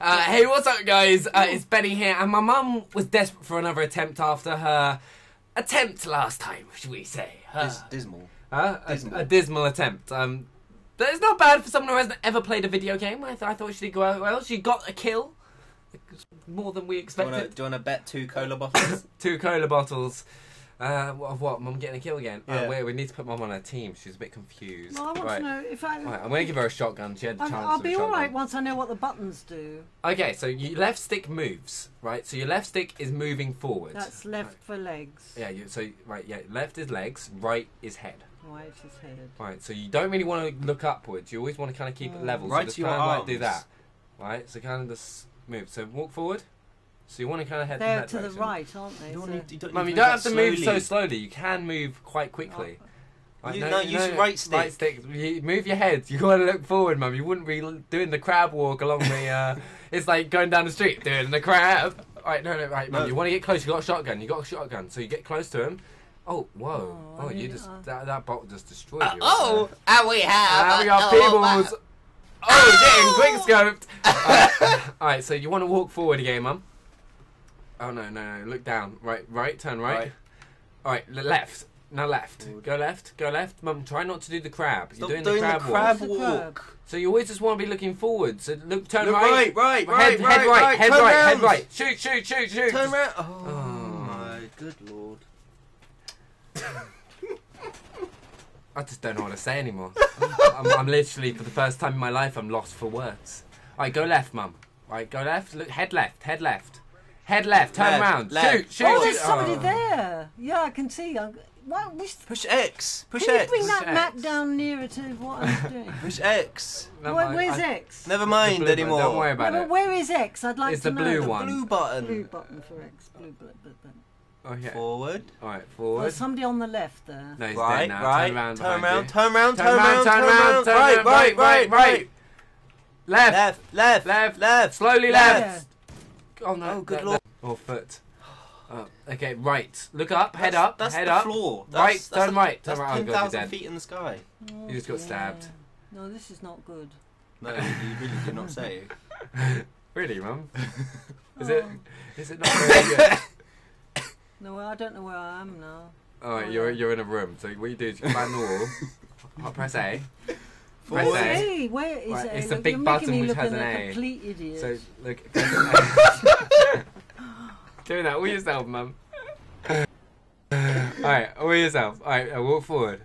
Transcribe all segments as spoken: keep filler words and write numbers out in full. Uh, hey, what's up, guys? Uh, it's Benny here, and my mum was desperate for another attempt after her attempt last time, should we say. Her, Dis dismal. Huh? dismal. A, a dismal attempt. Um, but it's not bad for someone who hasn't ever played a video game. I, th I thought she did go out well. She got a kill. More than we expected. Do you want to bet two cola bottles? two cola bottles. Uh, of what? Mum getting a kill again? Yeah. Oh, wait, we need to put Mum on her team. She's a bit confused. Well, I want right. to know if I... Right, I'm going to give her a shotgun. She had a chance I'll, I'll be alright once I know what the buttons do. Okay, so your left stick moves, right? So your left stick is moving forward. That's left right. for legs. Yeah, you, so right, yeah, left is legs, right is head. Right is head. Right, so you don't really want to look upwards. You always want to kind of keep mm. it level. Right so to your kind arms. Of like do that. Right, so kind of just move. So walk forward. So you want to kind of head They're to direction. The right, aren't they? You don't, so need, you don't, Mum, you don't have to slowly. move so slowly. You can move quite quickly. Oh. Right, you, no, no, use no, right stick. Right stick. You move your head. You got to look forward, Mum. You wouldn't be doing the crab walk along the. Uh, it's like going down the street doing the crab. Right, no, no, right, Mum. No. You want to get close. You got a shotgun. You got a shotgun. So you get close to him. Oh, whoa! Oh, oh you just uh, that, that bottle just destroyed uh, you. Oh, and we have. And we got oh, Peebles. Oh, oh, getting quick scoped. uh, all right, so you want to walk forward again, Mum. Oh, no, no, no. Look down. Right, right, turn right. right. All right, left. Now left. Go left, go left. Mum, try not to do the crab. Stop You're doing, doing the crab, the crab walk. walk. So you always just want to be looking forward. So look, turn look right. Right, right, head, right, head right, right, head turn right, round. head right. Shoot, shoot, shoot, shoot. Turn round. Oh, oh, my good Lord. I just don't know what to say anymore. I'm, I'm, I'm literally, for the first time in my life, I'm lost for words. All right, go left, Mum. All right, go left. Look, head left, head left. Head left, turn left, round, left. shoot, shoot. Oh, there's somebody oh. there. Yeah, I can see. I'm, well, we push X, push can X. Can you bring that push map X. down nearer to what I'm doing? Push X. No, where, where's I, X? Never mind anymore. Button. Don't worry about no, it. But where is X? I'd like it's to know. It's the blue the one. blue button. Blue button for X. Blue button. Okay. Forward. All right, forward. There's somebody on the left there. No, he's right, there now. Right, turn around, turn around, turn around, turn around, turn around, turn around. Right, right, right, right. Left, left, left, left, left. Slowly left. Oh no! Oh, good that, Lord! That, or foot. Oh, okay, right. Look up. Head that's, up. That's head the up. Floor. That's, right. Turn right. Turn right. Ten thousand feet in the sky. Oh, you just got yeah. stabbed. No, this is not good. No, you really did not say. Really, Mum? Is oh. it? Is it not really good? No, I don't know where I am now. All right, oh, you're you're in a room. So what you do is you climb the wall. I'll press A. Where's A? Where is right. A? It's look, a big button which has an A. A complete idiot. So look, press an A. Doing that all yourself, Mum. Alright, all yourself. Alright, I walk forward.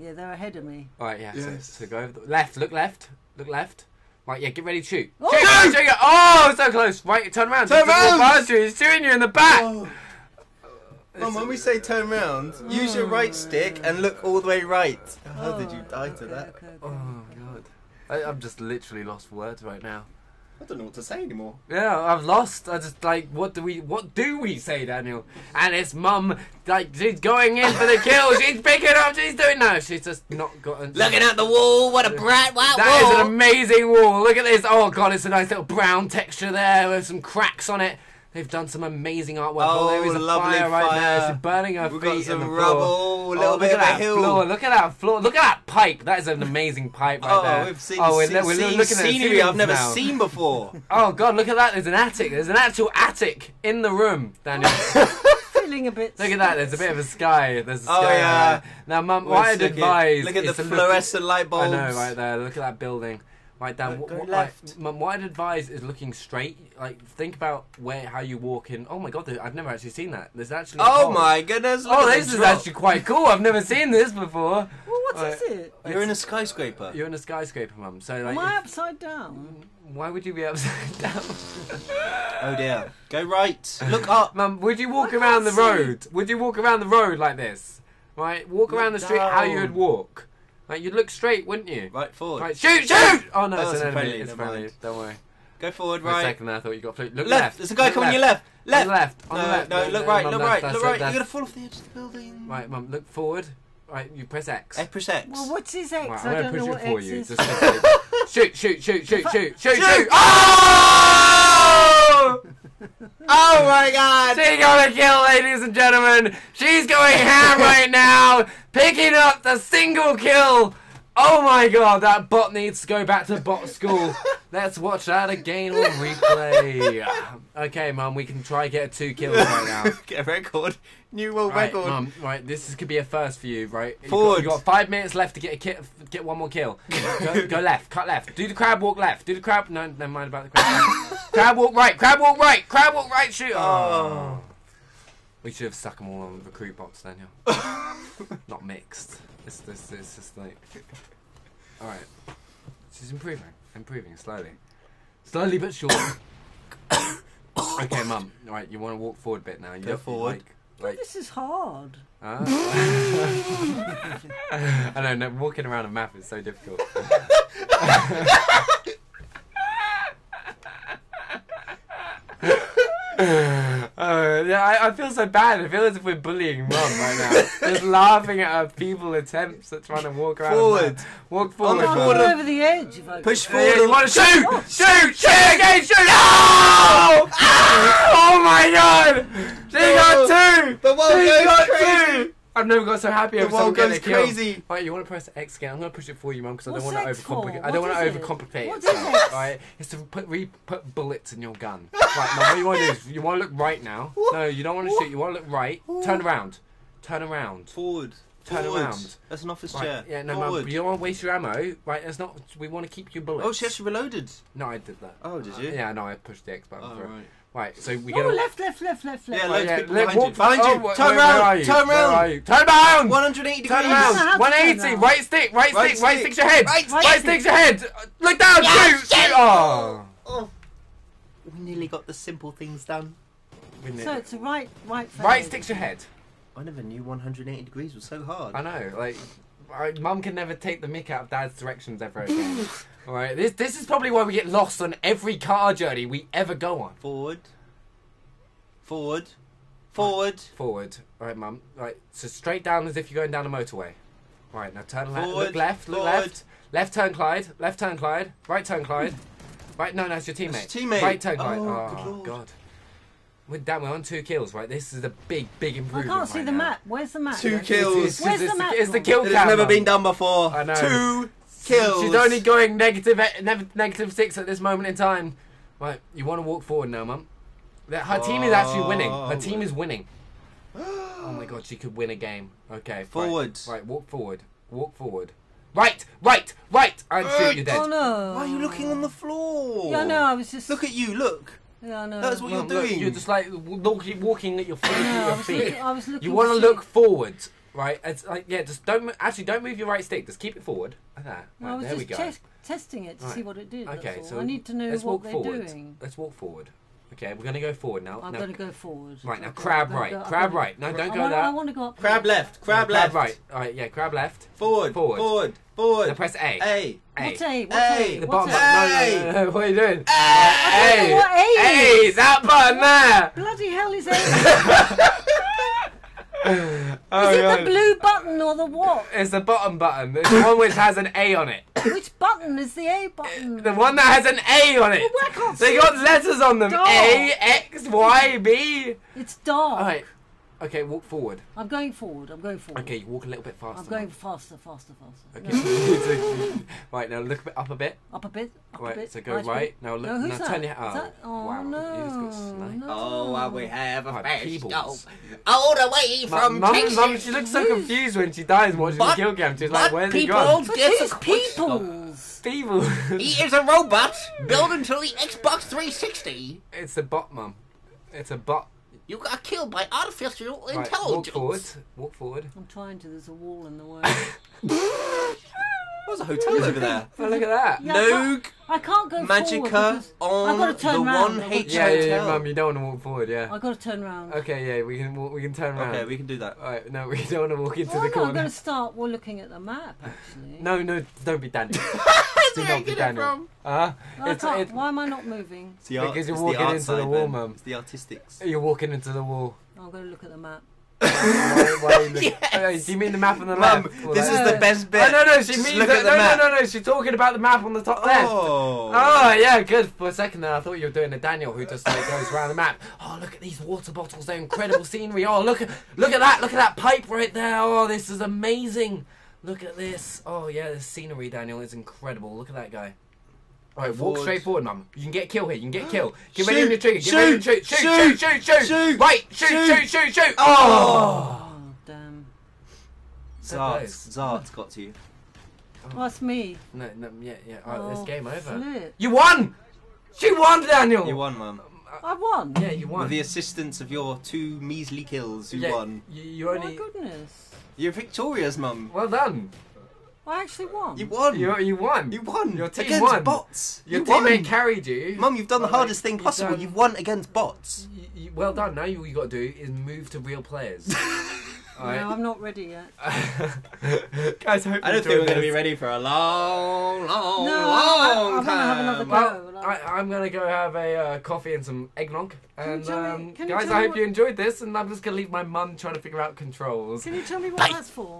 Yeah, they're ahead of me. Alright, yeah, yes. so, so go over the left, look left, look left. Right, yeah, get ready to shoot. Oh, shoot! No! Shoot! Oh, so close. Right, turn around. Turn around! He's shooting you in the back! Oh. Mum, when we say turn round, oh, use your right stick and look all the way right. Oh, how did you die okay, to that? Okay, okay, oh, God. I, I'm just literally lost for words right now. I don't know what to say anymore. Yeah, I've lost. I just, like, what do we what do we say, Daniel? And it's Mum, like, she's going in for the kill. She's picking up. She's doing no. She's just not gotten... Looking at the wall. What a bright white that wall. That is an amazing wall. Look at this. Oh, God, it's a nice little brown texture there with some cracks on it. They've done some amazing artwork. Oh, oh there is a lovely fire right fire. there. She's burning her We've feet got some in the rubble, floor. Little oh, bit look at that hill. floor. Look at that floor. Look at that pipe. That is an amazing pipe right oh, there. We've seen, oh, we've seen we're seen, looking scenery at I've never now. seen before. Oh God, look at that. There's an attic. There's an actual attic in the room, Daniel. Feeling a bit. Look at that. There's a bit of a sky. There's a sky. Oh yeah. Now, Mum, what I'd advise. Look at the fluorescent light bulbs. I know, right there. Look at that building. Right, Dan. Go, go what, left. Like, what I'd advise is looking straight. Like, think about where how you walk in. Oh my God, I've never actually seen that. There's actually. Oh my goodness! Oh, this is actually quite cool. I've never seen this before. Well, what uh, is it? You're in a skyscraper. You're in a skyscraper, Mum. So like. Am I upside down? Why would you be upside down? Oh dear. Go right. Look up, Mum. Would you walk I around the road? It. Would you walk around the road like this? Right. Walk look around the street down. how you would walk. Like, you'd look straight, wouldn't you? Right, forward. Right, shoot, shoot! Oh, no, oh, it's an enemy. Friendly, it's friendly. Don't worry. Go forward, right. For a second there, I thought you got fluke. Look left. left. There's a guy look coming left. your left. Left. Left. On the left. No, no, no, look right, no, look right, look right. You're going to fall off the edge of the building. Right, Mum, look forward. Right, you press X. I press X. Well, what's his X? Right, I'm I don't know what X you. is. Shoot, shoot, shoot, shoot, shoot, shoot, shoot! Oh! Oh my God! She got a kill, ladies and gentlemen. She's going ham right now, picking up the single kill Oh my god, that bot needs to go back to bot school. Let's watch that again on replay. Okay, Mum, we can try get two kills right now. Get a record. New world right, record. Mum, right, this is, could be a first for you, right? Forward. You've got, you got five minutes left to get a ki get one more kill. Go, go left, cut left. Do the crab walk left. Do the crab... No, never mind about the crab. Crab walk right, crab walk right, crab walk right, shoot. Oh. We should have stuck them all on the recruit box, Daniel. Not mixed. It's, it's, it's just like... Alright. She's improving. Improving, slowly. Slowly but surely. Okay, Mum. Alright, you want to walk forward a bit now. You Go forward. Like, like... This is hard. Ah. I don't know, walking around a map is so difficult. Oh, yeah, I, I feel so bad. I feel as if we're bullying Mum right now. Just laughing at her feeble attempts at trying to walk around. Forward. Walk forward. I'm going over the edge. If I Push forward. Yeah, you want to shoot! Oh. Shoot! Shoot again! Shoot! Oh! Oh my god! She got two! The world she goes got crazy! Two. I've never got so happy over someone getting a kill. The world goes crazy! Right, you want to press X again. I'm going to push it for you, Mum, because I don't want to overcomplicate. I don't want to overcomplicate. What is it? Right? It's to put, re put bullets in your gun. Right, Mum, what you want to do is you want to look right now. What? No, you don't want to what? shoot. You want to look right. What? Turn around. Turn around. Forward. Turn Forward. around. That's an office right. chair. Yeah, no, Mum, you don't want to waste your ammo. Right, that's not. We want to keep your bullets. Oh, she actually reloaded. No, I did that. Oh, did you? Uh, yeah, no, I pushed the X button. Oh, right. Right, so we oh, get a... left, left, left, left, left. Yeah, loads yeah, of people behind you. Behind you. Oh, turn around, turn around. Turn around. one hundred eighty degrees. Turn around. one eighty. Right stick, right, right stick, stick, right stick's your head. Right, right, right stick's your head. Look down, yes, shoot. Yes. Oh. Oh. We nearly got the simple things done. So it's a right, right. Right stick's your head. I never knew one hundred eighty degrees was so hard. I know, like... Right, Mum can never take the mick out of Dad's directions ever again. Alright, this this is probably why we get lost on every car journey we ever go on. Forward. Forward. Forward. Right. Forward. Alright, Mum. Right, so straight down as if you're going down a motorway. Alright, now turn left. Look left. Look Forward. left. Left turn Clyde. Left turn Clyde. Right turn Clyde. Right, no, no, it's your teammate. That's your teammate. Right turn Clyde. Oh, oh God. God. We're down, we're on two kills, right? This is a big, big improvement. I can't see right the now. map. Where's the map? Two yeah. kills. It's, it's, Where's it's, the map? It's the kill count. It's never been done before. I know. Two kills. She's only going negative, negative six at this moment in time. Right, you want to walk forward now, Mum. Her team is actually winning. Her team is winning. Oh my god, she could win a game. Okay. Forward. Right, right walk forward. Walk forward. Right, right, right. I'm sure you're dead. Oh no. Why are you looking on the floor? Yeah, no, I was just... Look at you, look. No, no. That's what Mum, you're doing. Look, you're just like walking at your feet. No, your feet. Looking, I was looking you want to look forwards, right? It's like yeah, just don't actually don't move your right stick. Just keep it forward. Like that. No, right, I was there just we go. Te testing it to right. see what it did. Okay, so I need to know what they're forward. doing. Let's walk forward. Okay, we're gonna go forward now. I'm now, gonna go forward. Right now, okay, crab right, go, crab gonna, right. No, don't I go want, that. I want to go up. Crab left, crab no, left, crab right. All right, yeah, crab left. Forward, forward, forward, forward. Now press A. A. A. What's A? What's A? A. The bottom. A. No, no, no, no. What are you doing? A. A. A. That button there. Bloody hell is A. Oh, is it God. the blue button or the what? It's the bottom button. It's the one which has an A on it. Which button is the A button? The one that has an A on it. Well, I can't they see got it. letters on them. Dark. A, X, Y, B. It's dark. All right. Okay, walk forward. I'm going forward. I'm going forward. Okay, you walk a little bit faster. I'm going faster, faster, faster. Okay. No. Right, now look a bit up a bit. Up a bit. Up right, a bit. So go right. right. Now look. No, who's now that? turn your head. Oh, oh wow. No. You just got sniped. No. Oh, well, we have a right, oh, all the way from Mum, Texas. Mum, she looks so confused when she dies watching but, the kill cam. She's like, where's he gone? But who's peoples? Peoples. He is a robot built into the Xbox three sixty. It's a bot, Mum. It's a bot. You got killed by artificial right, intelligence. Walk forward. Walk forward. I'm trying to. There's a wall in the way. There's a hotel over there. Oh, look at that. Yeah, no. I can't go Magica forward. Magica on I've got to turn the round. one H yeah, hotel. Yeah, Mum, you don't want to walk forward, yeah. I've got to turn round. Okay, yeah, we can walk, we can turn round. Okay, we can do that. All right, no, we don't want to walk into well, the no, corner. I'm going to start. We're looking at the map, actually. No, no, don't be Daniel. Do not be Daniel. Uh, no, it's, it's, why am I not moving? The art, because you're walking the into side, the wall, Mum. It's the artistics. You're walking into the wall. I'm going to look at the map. why, why yes. okay, do you mean the map on the Mum, left? This that? is the best bit. Oh, no, no, she Just means the, no, no, no, no, she's talking about the map on the top left. Oh, oh yeah, good. For a second there, I thought you were doing a Daniel who just like, goes around the map. Oh, look at these water bottles. They're incredible scenery. Oh, look, look at that. Look at that pipe right there. Oh, this is amazing. Look at this. Oh, yeah, the scenery, Daniel, is incredible. Look at that guy. All right, walk straight forward, mum. You can get kill here. You can get kill. Get ready to trigger. Get ready to shoot. Shoot, shoot, shoot, shoot. Right, shoot, shoot, shoot, shoot. Oh, damn. Zart's, Zart's got to you. What's me? No, no, yeah, yeah. All right, it's game over. You won. She won, Daniel. You won, mum. I won. Yeah, you won. With the assistance of your two measly kills, you won. You only. Oh my goodness. You're victorious, mum. Well done. I actually won. You won. You, you won. You won. Your team against won. bots. Your you teammate won. carried you. Mum, you've done the well, hardest thing possible. You've, you've won against bots. You, you, well done. Now all you got to do is move to real players. Right. No, I'm not ready yet. Guys, I, hope I don't think we're going to be ready for a long, long, no, long I, I, I time. Have another go. Well, well, I, I'm going to go have a uh, coffee and some eggnog. And um, guys, I hope you enjoyed this. And I'm just going to leave my mum trying to figure out controls. Can you tell me what Bye. that's for?